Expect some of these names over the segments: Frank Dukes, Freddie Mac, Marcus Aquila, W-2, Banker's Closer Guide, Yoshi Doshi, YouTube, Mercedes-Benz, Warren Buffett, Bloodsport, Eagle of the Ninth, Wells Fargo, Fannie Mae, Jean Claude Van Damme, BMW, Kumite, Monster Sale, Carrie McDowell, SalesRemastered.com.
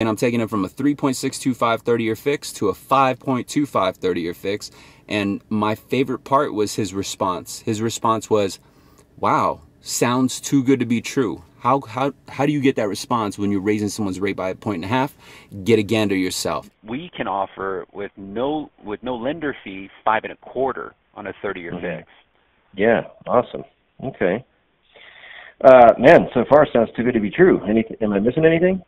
And I'm taking it from a 3.625 30-year fix to a 5.25 30-year fix. And my favorite part was his response. His response was, wow, sounds too good to be true. How do you get that response when you're raising someone's rate by 1.5 points? Get a gander yourself. We can offer with no lender fee 5.25 on a 30-year fix. Yeah, awesome. Okay, man. So far, sounds too good to be true. Am I missing anything?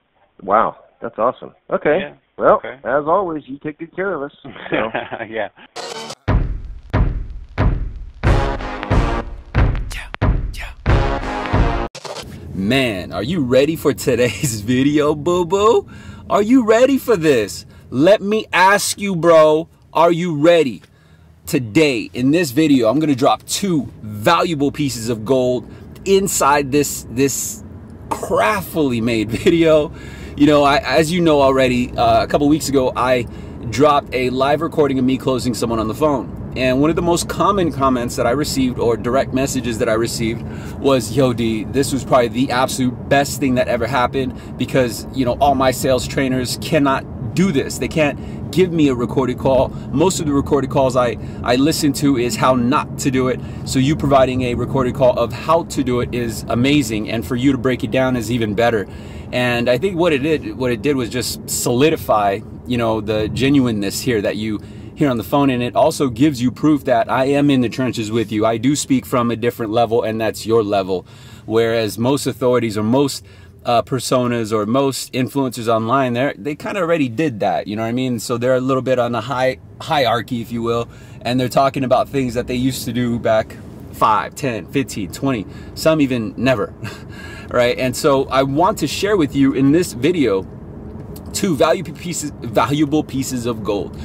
Wow, that's awesome. Okay. Yeah. Well, okay. As always, you take good care of us. So. Yeah. Man, are you ready for today's video, boo-boo? Are you ready for this? Let me ask you, bro, are you ready? Today, in this video, I'm gonna drop two valuable pieces of gold inside this craftfully made video. You know, as you know already, a couple weeks ago, I dropped a live recording of me closing someone on the phone. And one of the most common comments that I received, or direct messages that I received, was, yo, D, this was probably the absolute best thing that ever happened, because, you know, all my sales trainers cannot do this. They can't give me a recorded call. Most of the recorded calls I listen to is how not to do it. So you providing a recorded call of how to do it is amazing. And for you to break it down is even better. And I think what it did was just solidify, you know, the genuineness here that you here on the phone, and it also gives you proof that I am in the trenches with you. I do speak from a different level, and that's your level. Whereas most authorities or most personas or most influencers online, they kind of already did that, you know what I mean? So they're a little bit on the hierarchy, if you will, and they're talking about things that they used to do back 5, 10, 15, 20, some even never, right? And so I want to share with you in this video two valuable pieces of gold.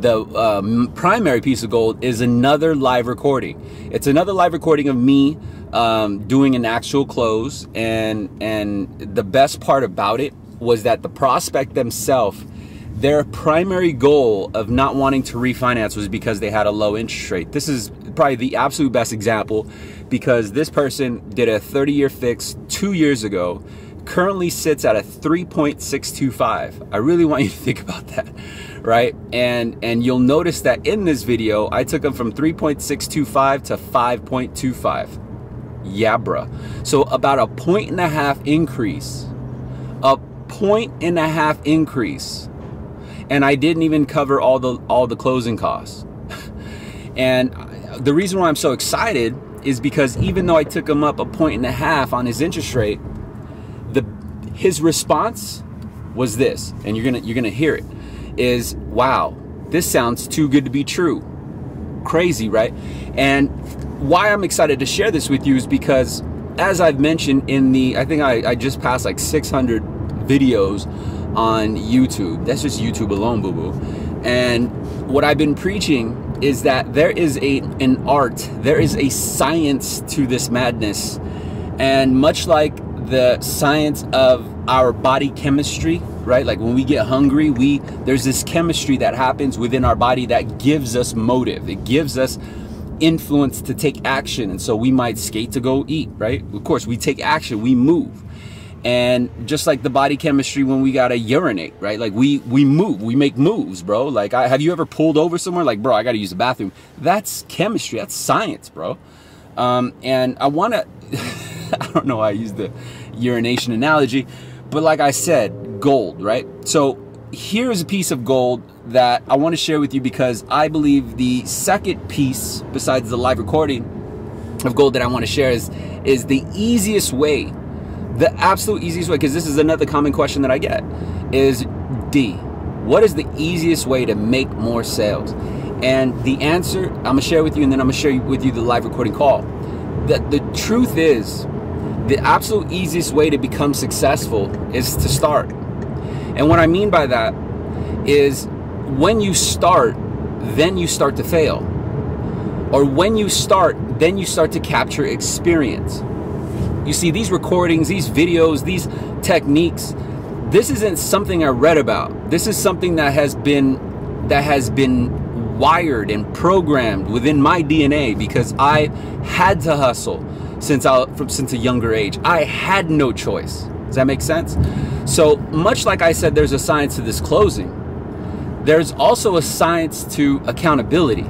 The primary piece of gold is another live recording. It's another live recording of me doing an actual close, and the best part about it was that the prospect themselves, their primary goal of not wanting to refinance was because they had a low interest rate. This is probably the absolute best example, because this person did a 30-year fix 2 years ago, currently sits at a 3.625. I really want you to think about that, right? And you'll notice that in this video, I took them from 3.625 to 5.25. Yeah, bruh. So about 1.5 increase. A 1.5 increase. And I didn't even cover all the closing costs. And the reason why I'm so excited is because even though I took him up 1.5 on his interest rate, his response was this, and you're gonna hear it, is, wow, this sounds too good to be true. Crazy, right? And why I'm excited to share this with you is because, as I've mentioned in the, I think I just passed like 600 videos on YouTube. That's just YouTube alone, boo-boo. And what I've been preaching is that there is an art, there is a science to this madness. And much like the science of our body chemistry, right? Like when we get hungry, there's this chemistry that happens within our body that gives us motive. It gives us influence to take action. And so we might skate to go eat, right? Of course, we take action, we move. And just like the body chemistry when we gotta urinate, right? Like we move, we make moves, bro. Like have you ever pulled over somewhere? Like, bro, I gotta use the bathroom. That's chemistry, that's science, bro. And I wanna, I don't know why I used the urination analogy, but like I said, gold, right? So here's a piece of gold that I want to share with you, because I believe the second piece, besides the live recording of gold, that I want to share is the easiest way, the absolute easiest way, because this is another common question that I get, is, D, what is the easiest way to make more sales? And the answer I'm going to share with you, and then I'm going to share with you the live recording call. That the truth is, the absolute easiest way to become successful is to start. And what I mean by that is, when you start, then you start to fail. Or when you start, then you start to capture experience. You see, these recordings, these videos, these techniques, this isn't something I read about. This is something that has been wired and programmed within my DNA, because I had to hustle since a younger age. I had no choice. Does that make sense? So much like I said, there's a science to this closing. There's also a science to accountability.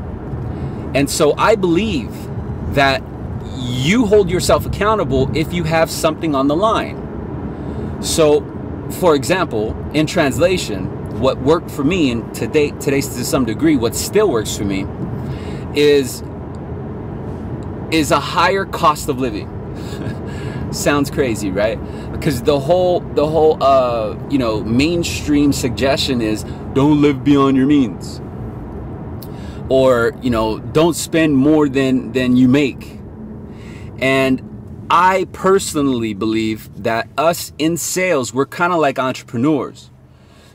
And so I believe that you hold yourself accountable if you have something on the line. So for example, in translation, what worked for me, and today to some degree, what still works for me is a higher cost of living. Sounds crazy, right? Because the whole you know, mainstream suggestion is don't live beyond your means, or you know, don't spend more than you make. And I personally believe that us in sales, we're kind of like entrepreneurs.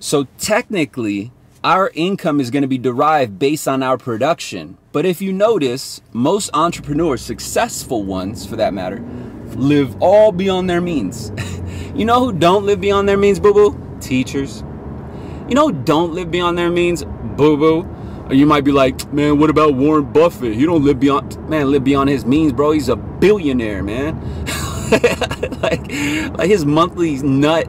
So technically, our income is going to be derived based on our production. But if you notice, most entrepreneurs, successful ones for that matter, live all beyond their means. You know who don't live beyond their means, boo-boo? Teachers. You know who don't live beyond their means, boo-boo? You might be like, man, what about Warren Buffett? He don't live beyond, man, live beyond his means, bro. He's a billionaire, man. like his monthly nut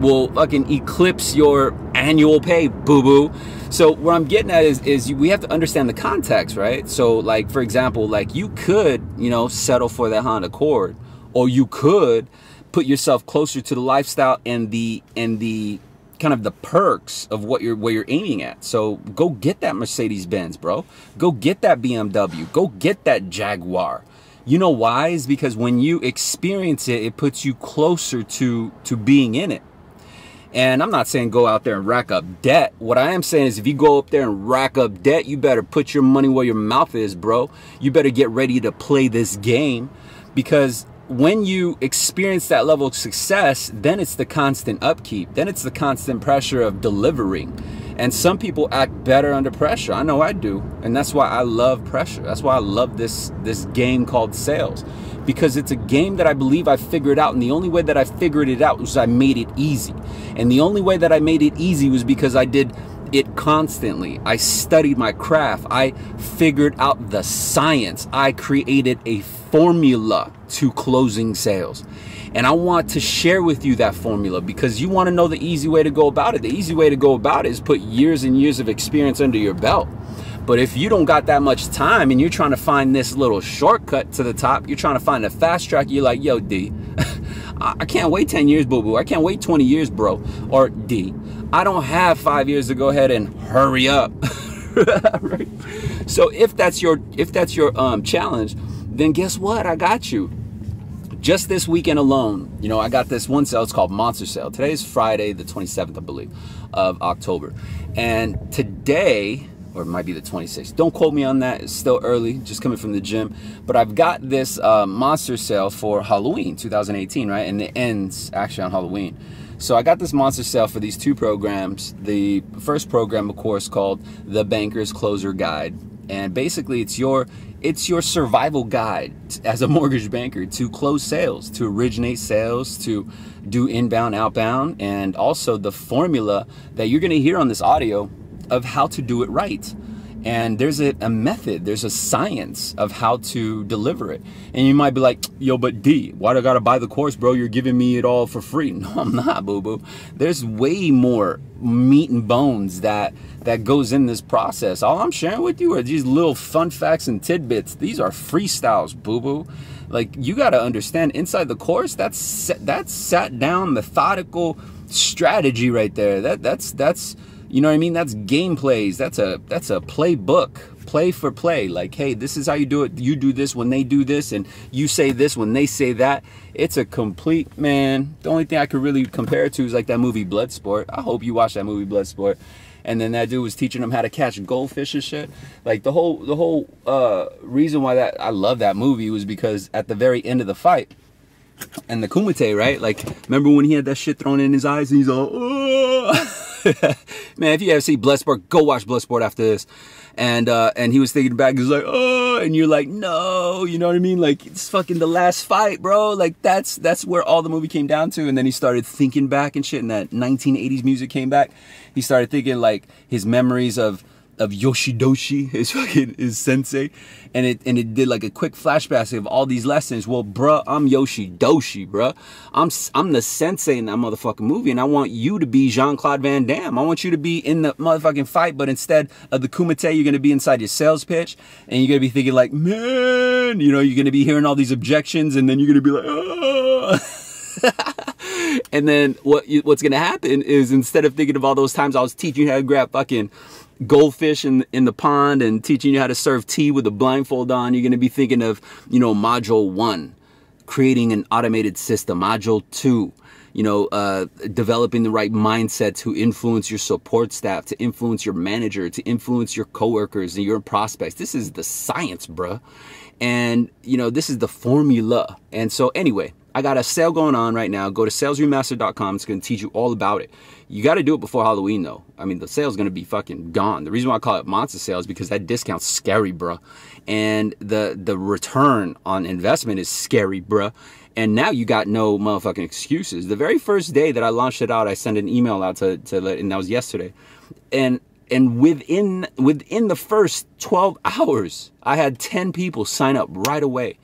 will fucking eclipse your annual pay, boo-boo. So what I'm getting at is we have to understand the context, right? So like, for example, like you could, you know, settle for that Honda Accord, or you could put yourself closer to the lifestyle and the kind of the perks of what you're aiming at. So go get that Mercedes-Benz, bro. Go get that BMW. Go get that Jaguar. You know why? Is because when you experience it, it puts you closer to being in it. And I'm not saying go out there and rack up debt. What I am saying is if you go up there and rack up debt, you better put your money where your mouth is, bro. You better get ready to play this game, because when you experience that level of success, then it's the constant upkeep. Then it's the constant pressure of delivering. And some people act better under pressure. I know I do. And that's why I love pressure. That's why I love this game called sales, because it's a game that I believe I figured out. And the only way that I figured it out was I made it easy. And the only way that I made it easy was because I did it constantly. I studied my craft. I figured out the science. I created a formula to closing sales. And I want to share with you that formula, because you want to know the easy way to go about it. The easy way to go about it is put years and years of experience under your belt. But if you don't got that much time and you're trying to find this little shortcut to the top, you're trying to find a fast track, you're like, yo, D, I can't wait 10 years, boo-boo. I can't wait 20 years, bro. Or D, I don't have 5 years to go ahead and hurry up. Right? So if that's your challenge, then guess what? I got you. Just this weekend alone, you know, I got this one sale. It's called Monster Sale. Today is Friday, the 27th, I believe, of October. And today, or it might be the 26th. Don't quote me on that. It's still early, just coming from the gym. But I've got this Monster Sale for Halloween 2018, right? And it ends actually on Halloween. So I got this Monster Sale for these two programs. The first program, of course, called the Banker's Closer Guide. And basically, it's your survival guide as a mortgage banker to close sales, to originate sales, to do inbound, outbound, and also the formula that you're going to hear on this audio of how to do it right. And there's a method, there's a science of how to deliver it. And you might be like, yo, but D, why do I gotta buy the course, bro? You're giving me it all for free. No, I'm not, boo-boo. There's way more meat and bones that goes in this process. All I'm sharing with you are these little fun facts and tidbits. These are freestyles, boo-boo. Like, you gotta understand, inside the course, that's sat down methodical strategy right there. That's you know what I mean? That's game plays. That's a playbook, play for play. Like, hey, this is how you do it. You do this when they do this, and you say this when they say that. It's a complete, man. The only thing I could really compare it to is like that movie Bloodsport. I hope you watch that movie Bloodsport. And then that dude was teaching them how to catch goldfish and shit. Like the whole reason why that I love that movie was because at the very end of the fight, and the Kumite, right? Like, remember when he had that shit thrown in his eyes and he's all, oh. Man, if you ever see Bloodsport, go watch Bloodsport after this. And he was thinking back, he's like, oh, and you're like, no, you know what I mean? Like, it's fucking the last fight, bro. Like, that's where all the movie came down to. And then he started thinking back and shit, and that 1980s music came back. He started thinking, like, his memories of of Yoshi Doshi, his sensei, and it did like a quick flashback of all these lessons. Well, bruh, I'm Yoshi Doshi, bruh. I'm the sensei in that motherfucking movie, and I want you to be Jean Claude Van Damme. I want you to be in the motherfucking fight, but instead of the kumite, you're gonna be inside your sales pitch, and you're gonna be thinking like, man, you know, you're gonna be hearing all these objections, and then you're gonna be like, oh. And then what's gonna happen is, instead of thinking of all those times I was teaching you how to grab fucking goldfish in the pond and teaching you how to serve tea with a blindfold on, you're gonna be thinking of, you know, module 1, creating an automated system, module 2, you know, developing the right mindset to influence your support staff, to influence your manager, to influence your coworkers and your prospects. This is the science, bruh. And you know, this is the formula. And so anyway, I got a sale going on right now. Go to SalesRemastered.com. It's going to teach you all about it. You got to do it before Halloween, though. I mean, the sale's going to be fucking gone. The reason why I call it Monster Sale is because that discount's scary, bruh. And the return on investment is scary, bruh. And now you got no motherfucking excuses. The very first day that I launched it out, I sent an email out to and that was yesterday. And within the first 12 hours, I had 10 people sign up right away.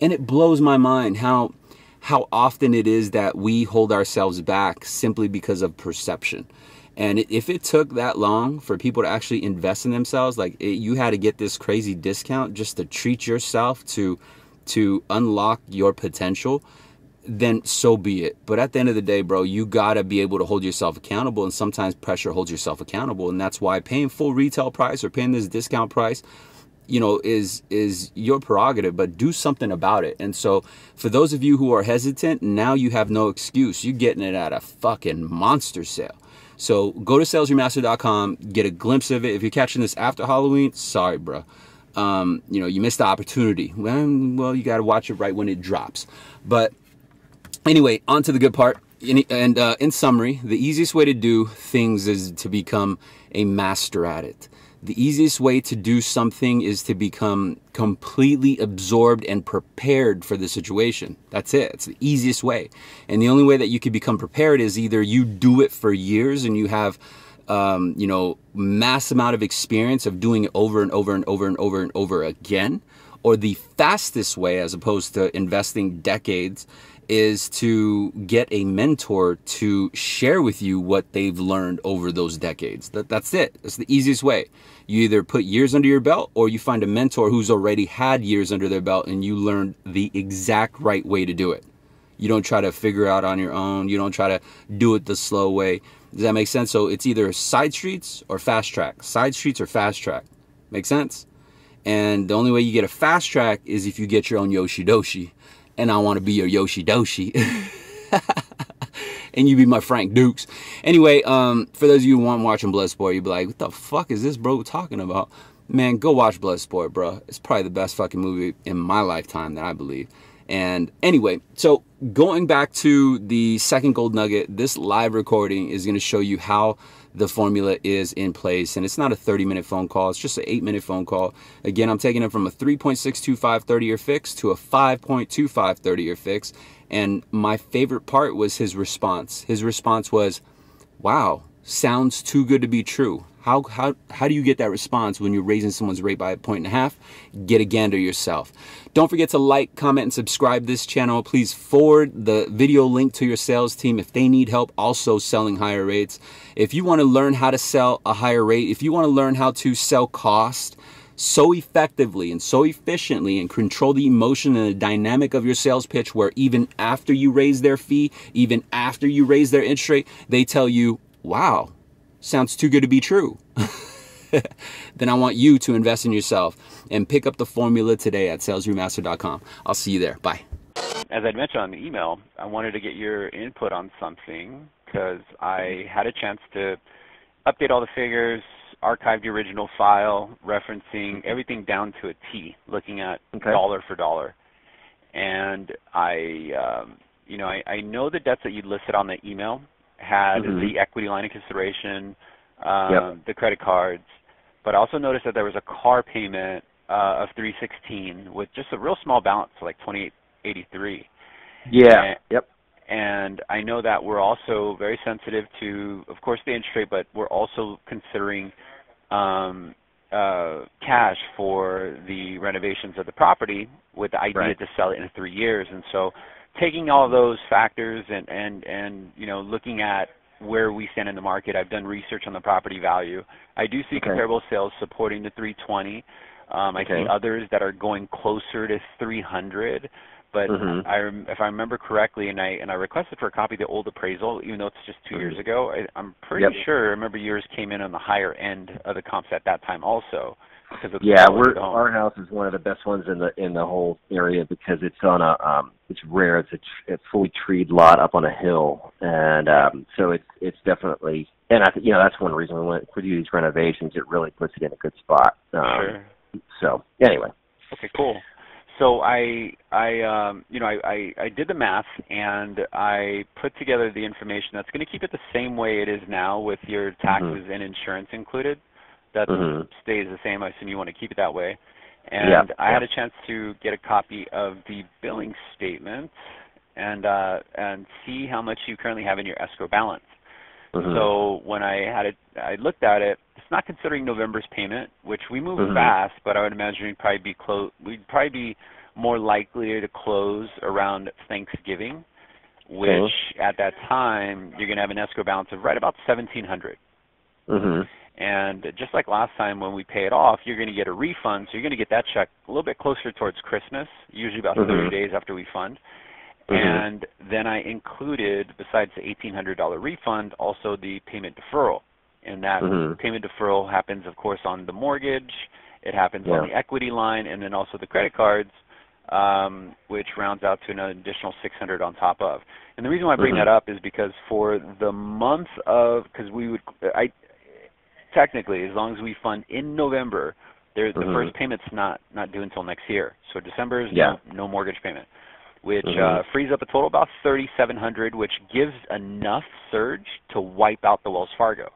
And it blows my mind how often it is that we hold ourselves back simply because of perception. And if it took that long for people to actually invest in themselves, like you had to get this crazy discount just to treat yourself to unlock your potential, then so be it. But at the end of the day, bro, you gotta be able to hold yourself accountable, and sometimes pressure holds yourself accountable. And that's why paying full retail price or paying this discount price, you know, is your prerogative, but do something about it. And so for those of you who are hesitant, now you have no excuse. You're getting it at a fucking monster sale. So go to salesremastered.com, get a glimpse of it. If you're catching this after Halloween, sorry, bro. You know, you missed the opportunity. Well, you got to watch it right when it drops. But anyway, on to the good part. And in summary, the easiest way to do things is to become a master at it. The easiest way to do something is to become completely absorbed and prepared for the situation. That's it. It's the easiest way. And the only way that you can become prepared is either you do it for years and you have, you know, mass amount of experience of doing it over and over and over and over and over again. Or the fastest way, as opposed to investing decades, is to get a mentor to share with you what they've learned over those decades. That's it. That's the easiest way. You either put years under your belt, or you find a mentor who's already had years under their belt and you learned the exact right way to do it. You don't try to figure out on your own. You don't try to do it the slow way. Does that make sense? So it's either side streets or fast track. Side streets or fast track. Make sense? And the only way you get a fast track is if you get your own Yoshi Doshi. And I want to be your Yoshi Doshi. And you be my Frank Dukes. Anyway, for those of you who aren't watching Bloodsport, you'd be like, what the fuck is this bro talking about? Man, go watch Bloodsport, bro. It's probably the best fucking movie in my lifetime, that I believe. And anyway, so going back to the second gold nugget, this live recording is going to show you how the formula is in place. And it's not a 30-minute phone call. It's just an 8-minute phone call. Again, I'm taking it from a 3.625 30-year fix to a 5.25 30-year fix. And my favorite part was his response. His response was, wow, sounds too good to be true. How do you get that response when you're raising someone's rate by 1.5 points? Get a gander yourself. Don't forget to like, comment, and subscribe this channel. Please forward the video link to your sales team if they need help also selling higher rates. If you want to learn how to sell a higher rate, if you want to learn how to sell cost so effectively and so efficiently and control the emotion and the dynamic of your sales pitch, where even after you raise their fee, even after you raise their interest rate, they tell you, wow, sounds too good to be true. Then I want you to invest in yourself and pick up the formula today at salesremastered.com. I'll see you there. Bye. As I'd mentioned on the email, I wanted to get your input on something because I had a chance to update all the figures, archive the original file, referencing everything down to a T, looking at dollar for dollar. And I know the debts that you listed on the email had the equity line of consideration, the credit cards, but I also noticed that there was a car payment of $316 with just a real small balance, like $28.83. Yeah. And I know that we're also very sensitive to, of course, the interest rate, but we're also considering cash for the renovations of the property with the idea to sell it in 3 years. And so taking all those factors and you know, looking at where we stand in the market, I've done research on the property value. I do see comparable sales supporting the 320. I see others that are going closer to 300. But if I remember correctly, and I requested for a copy of the old appraisal, even though it's just 2 years ago, I'm pretty sure. I remember yours came in on the higher end of the comps at that time, also. Because of the our house is one of the best ones in the whole area because it's on a it's rare. It's a fully treed lot up on a hill, and so it's definitely, and you know, that's one reason we went for these renovations. It really puts it in a good spot. So anyway. Okay. Cool. So I did the math and I put together the information that's going to keep it the same way it is now with your taxes and insurance included. That stays the same. I assume you want to keep it that way. And I had a chance to get a copy of the billing statement and see how much you currently have in your escrow balance. So when I looked at it, it's not considering November's payment, which we move fast, but I would imagine we'd probably be more likely to close around Thanksgiving, which at that time you're going to have an escrow balance of right about $1,700. And just like last time when we pay it off, you're going to get a refund, so you're going to get that check a little bit closer towards Christmas, usually about 30 days after we fund. And then I included, besides the $1,800 refund, also the payment deferral. And that payment deferral happens, of course, on the mortgage. It happens on the equity line and then also the credit cards, which rounds out to an additional $600 on top of. And the reason why I bring that up is because for the month of – because we would – technically, as long as we fund in November, the first payment's not due until next year. So December is no mortgage payment, which frees up a total of about $3,700, which gives enough surge to wipe out the Wells Fargo.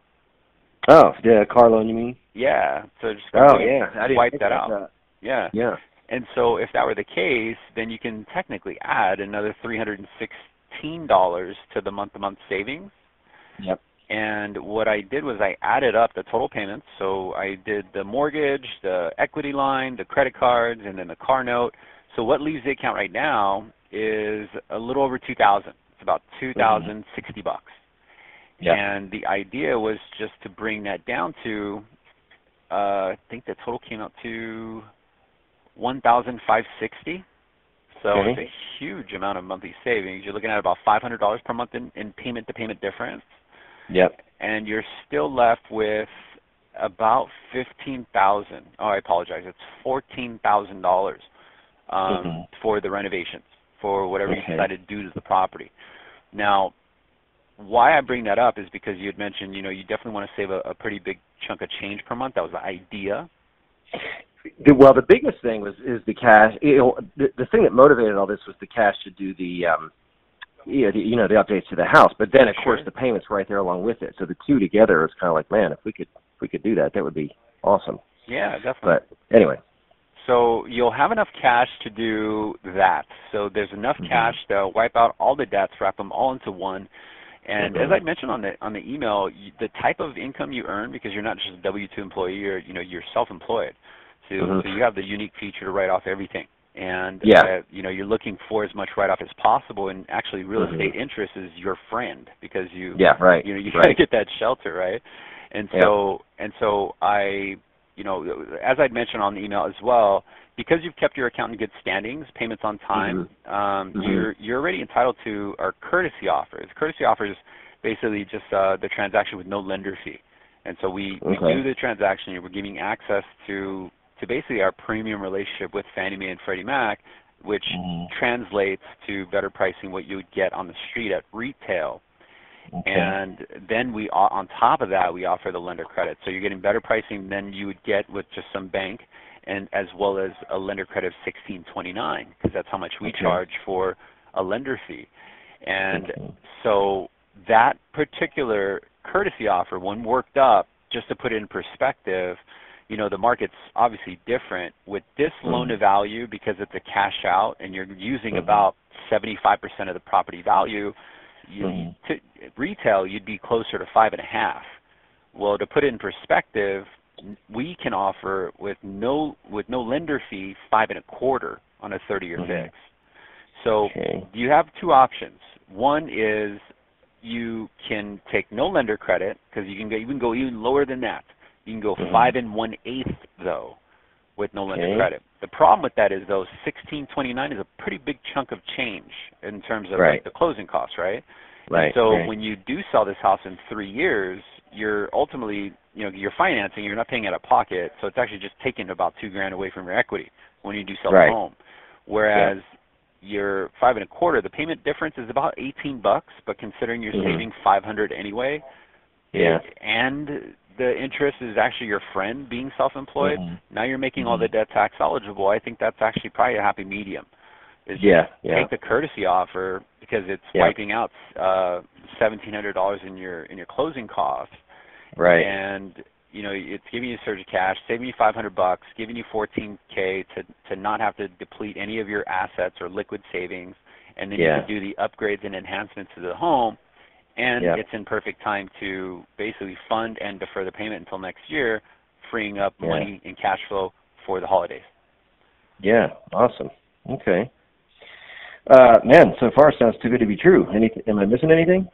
Oh, the car loan, you mean? Yeah. So just wipe that out. That. Yeah. Yeah. And so if that were the case, then you can technically add another $316 to the month-to-month savings. Yep. And what I did was I added up the total payments. So I did the mortgage, the equity line, the credit cards, and then the car note. So what leaves the account right now is a little over $2,000. It's about $2,060. Yeah. And the idea was just to bring that down to, I think the total came out to $1,560. So it's a huge amount of monthly savings. You're looking at about $500 per month in payment-to-payment difference. Yep. And you're still left with about $15,000. Oh, I apologize. It's $14,000 for the renovations, for whatever you decide to do to the property. Now, why I bring that up is because you had mentioned, you know, you definitely want to save a pretty big chunk of change per month. That was the idea. Well, the biggest thing is the cash. You know, the thing that motivated all this was the cash to do the you know, the updates to the house, but then of course the payments right there along with it. So the two together is kind of like, man, if we could do that, that would be awesome. Yeah, definitely. But anyway, so you'll have enough cash to do that. So there's enough cash to wipe out all the debts, wrap them all into one. And as I mentioned on the email, the type of income you earn, because you're not just a W-2 employee, you're self-employed. So, so you have the unique feature to write off everything. And you know, you're looking for as much write-off as possible, and actually real estate interest is your friend because you got to get that shelter, right? And so I, you know, as I'd mentioned on the email as well, because you've kept your account in good standings, payments on time, you're already entitled to our courtesy offers. Courtesy offers basically just the transaction with no lender fee. And so we do the transaction, and we're giving access to basically our premium relationship with Fannie Mae and Freddie Mac, which translates to better pricing what you would get on the street at retail. And then we, on top of that, we offer the lender credit. So you're getting better pricing than you would get with just some bank, and as well as a lender credit of $16.29, because that's how much we charge for a lender fee. And so that particular courtesy offer, when worked up, just to put it in perspective, you know, the market's obviously different with this loan to value because it's a cash out and you're using about 75% of the property value. To retail, you'd be closer to 5.5. Well, to put it in perspective, we can offer with no lender fee 5.25% on a 30-year fix. So you have two options. One is you can take no lender credit, because you can go even lower than that. You can go 5 1/8 though with no lender credit. The problem with that is though, $1,629 is a pretty big chunk of change in terms of like, the closing costs, right? Right. And so when you do sell this house in 3 years, you're ultimately, you know, you're financing, you're not paying out of pocket, so it's actually just taking about $2,000 away from your equity when you do sell the home. Whereas your 5.25%, the payment difference is about $18, but considering you're saving $500 anyway, and the interest is actually your friend being self-employed, now you're making all the debt tax eligible. I think that's actually probably a happy medium. Is take the courtesy offer, because it's wiping out $1,700 in your closing costs. Right. And you know, it's giving you a surge of cash, saving you $500, giving you $14K to not have to deplete any of your assets or liquid savings, and then you can do the upgrades and enhancements to the home, and it's in perfect time to basically fund and defer the payment until next year, freeing up money and cash flow for the holidays. Yeah, awesome. Okay. Man, so far sounds too good to be true. Am I missing anything?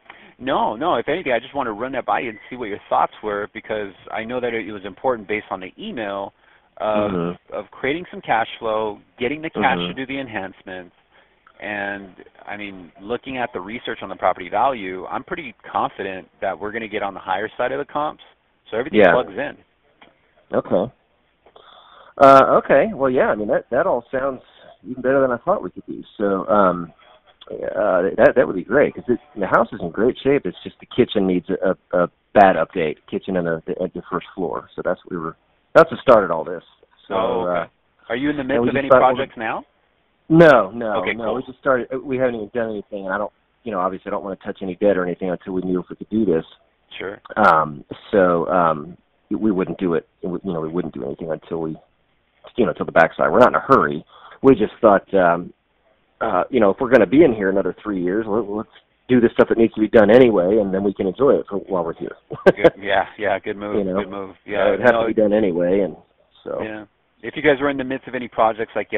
No, no. If anything, I just want to run that by you and see what your thoughts were, because I know that it was important based on the email of creating some cash flow, getting the cash to do the enhancements, and, I mean, looking at the research on the property value, I'm pretty confident that we're going to get on the higher side of the comps, so everything plugs in. Okay. Okay. Well, yeah, I mean, that all sounds even better than I thought we could do, so that would be great, because the house is in great shape. It's just the kitchen needs a bad update. Kitchen and the first floor. So that's what that's what started all this. So are you in the midst of any projects now? No. Okay, cool. We just started. We haven't even done anything. I don't, you know, obviously I don't want to touch any debt or anything until we knew if we could do this. Sure. We wouldn't do it. You know, we wouldn't do anything until the backside. We're not in a hurry. We just thought. You know, if we're going to be in here another 3 years, let's do the stuff that needs to be done anyway, and then we can enjoy it while we're here. Good move. You know? Good move. Yeah, it has to be done anyway, and so. Yeah, if you guys were in the midst of any projects, like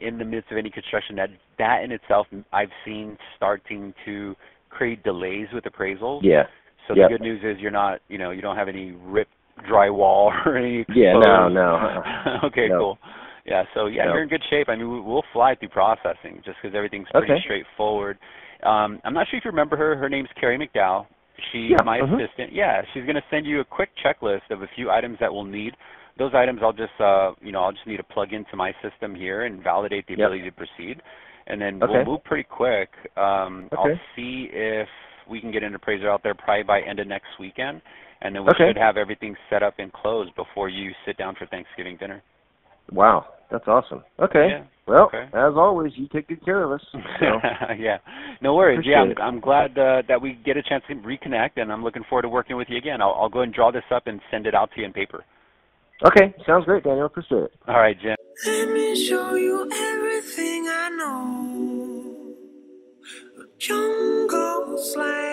in the midst of any construction, that in itself, I've seen starting to create delays with appraisals. Yeah. So the good news is you're not, you know, you don't have any ripped drywall or any. Yeah. No. Okay. No. Cool. Yeah, so, you're in good shape. I mean, we'll fly through processing just because everything's pretty straightforward. I'm not sure if you remember her. Her name's Carrie McDowell. She's my assistant. Yeah, she's going to send you a quick checklist of a few items that we'll need. Those items I'll just need to plug into my system here and validate the ability to proceed. And then we'll move pretty quick. I'll see if we can get an appraiser out there probably by end of next weekend. And then we should have everything set up and closed before you sit down for Thanksgiving dinner. Wow, that's awesome. Okay. Yeah. Well, as always, you take good care of us. So. No worries. I'm glad that we get a chance to reconnect, and I'm looking forward to working with you again. I'll go and draw this up and send it out to you in paper. Okay, sounds great, Daniel. Appreciate it. All right, Jim. Let me show you everything I know. Jungle's like